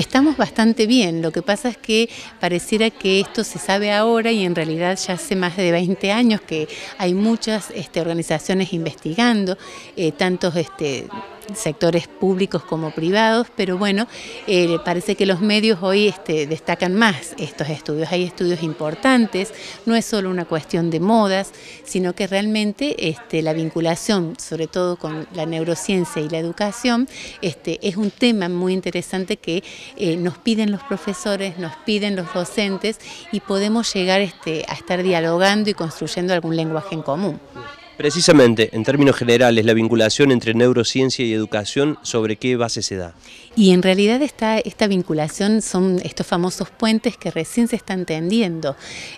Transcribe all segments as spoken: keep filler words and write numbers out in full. Estamos bastante bien, lo que pasa es que pareciera que esto se sabe ahora y en realidad ya hace más de veinte años que hay muchas este, organizaciones investigando, eh, tantos este, sectores públicos como privados, pero bueno, eh, parece que los medios hoy este, destacan más estos estudios. Hay estudios importantes, no es solo una cuestión de modas, sino que realmente este, la vinculación, sobre todo con la neurociencia y la educación, este, es un tema muy interesante que eh, nos piden los profesores, nos piden los docentes y podemos llegar este, a estar dialogando y construyendo algún lenguaje en común. Precisamente, en términos generales, la vinculación entre neurociencia y educación, ¿sobre qué base se da? Y en realidad esta, esta vinculación son estos famosos puentes que recién se están tendiendo.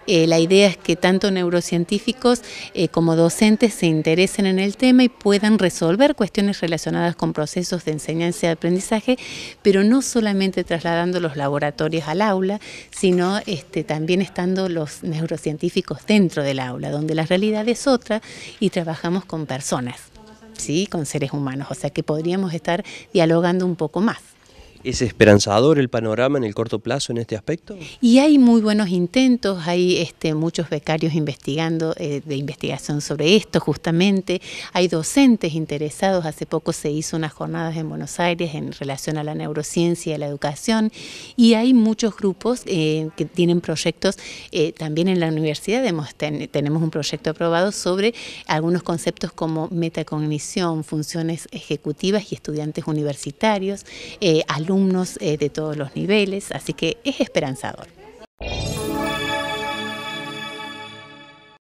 Eh, la idea es que tanto neurocientíficos eh, como docentes se interesen en el tema y puedan resolver cuestiones relacionadas con procesos de enseñanza y aprendizaje, pero no solamente trasladando los laboratorios al aula, sino este, también estando los neurocientíficos dentro del aula, donde la realidad es otra y trabajamos con personas, ¿sí? Con seres humanos, o sea que podríamos estar dialogando un poco más. ¿Es esperanzador el panorama en el corto plazo en este aspecto? Y hay muy buenos intentos, hay este, muchos becarios investigando, eh, de investigación sobre esto justamente, hay docentes interesados, hace poco se hizo unas jornadas en Buenos Aires en relación a la neurociencia y a la educación, y hay muchos grupos eh, que tienen proyectos, eh, también en la universidad hemos ten, tenemos un proyecto aprobado sobre algunos conceptos como metacognición, funciones ejecutivas y estudiantes universitarios, eh, alumnos alumnos de todos los niveles, así que es esperanzador.